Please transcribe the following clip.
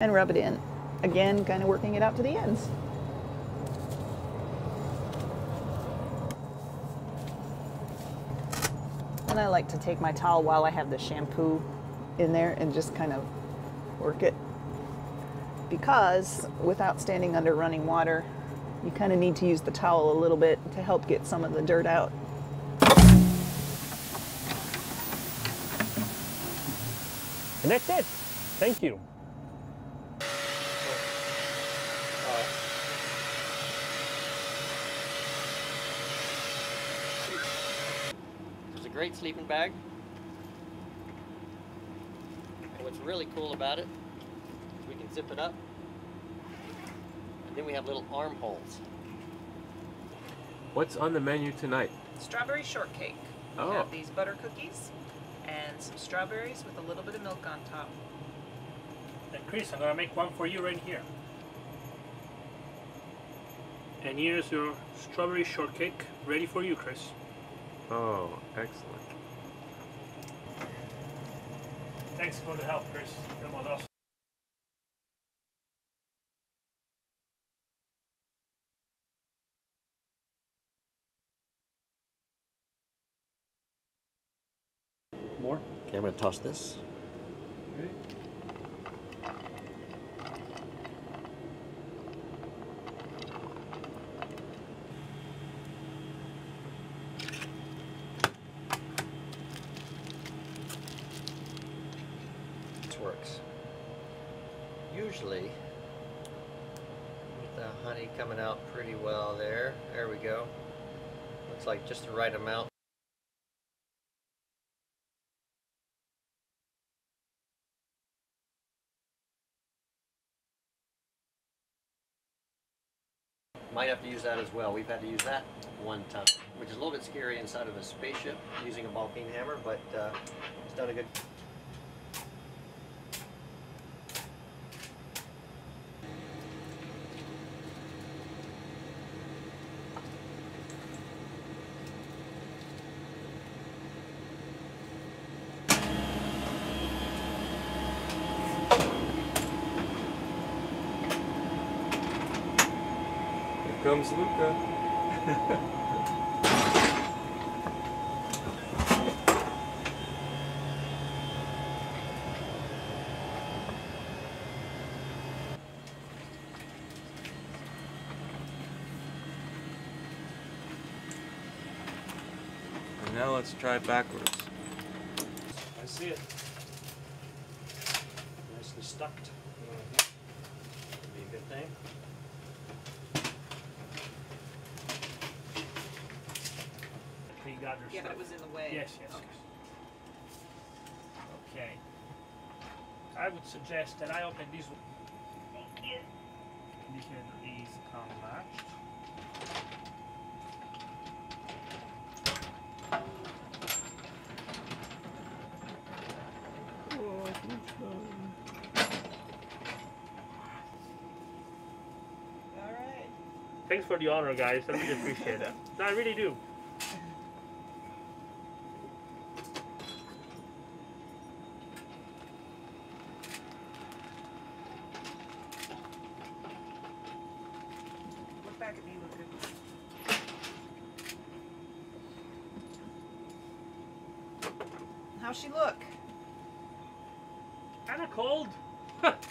and rub it in. Again, kind of working it out to the ends. And I like to take my towel while I have the shampoo in there and just kind of work it, because without standing under running water, you kind of need to use the towel a little bit to help get some of the dirt out. And that's it. Thank you. It's a great sleeping bag. And what's really cool about it is we can zip it up, and then we have little armholes. What's on the menu tonight? Strawberry shortcake. Oh. We have these butter cookies and some strawberries with a little bit of milk on top. And Chris, I'm going to make one for you right here. And here's your strawberry shortcake ready for you, Chris. Oh, excellent. Thanks for the help, Chris. That was awesome. More? Okay, I'm going to toss this. Okay. This works. Usually, with the honey coming out pretty well there. There we go. Looks like just the right amount. Might have to use that as well. We've had to use that one time, which is a little bit scary inside of a spaceship using a ball peen hammer, but it's done a good. Here comes Luca. And now let's try it backwards. I see it. Nicely stuck. That'd be a good thing. Yeah, but it was in the way. Yes, yes. Okay. I would suggest that I open this one. Thank you. You can these come matched. All right. Thanks for the honor, guys. I really appreciate it. No, I really do. How's she look? Kinda cold.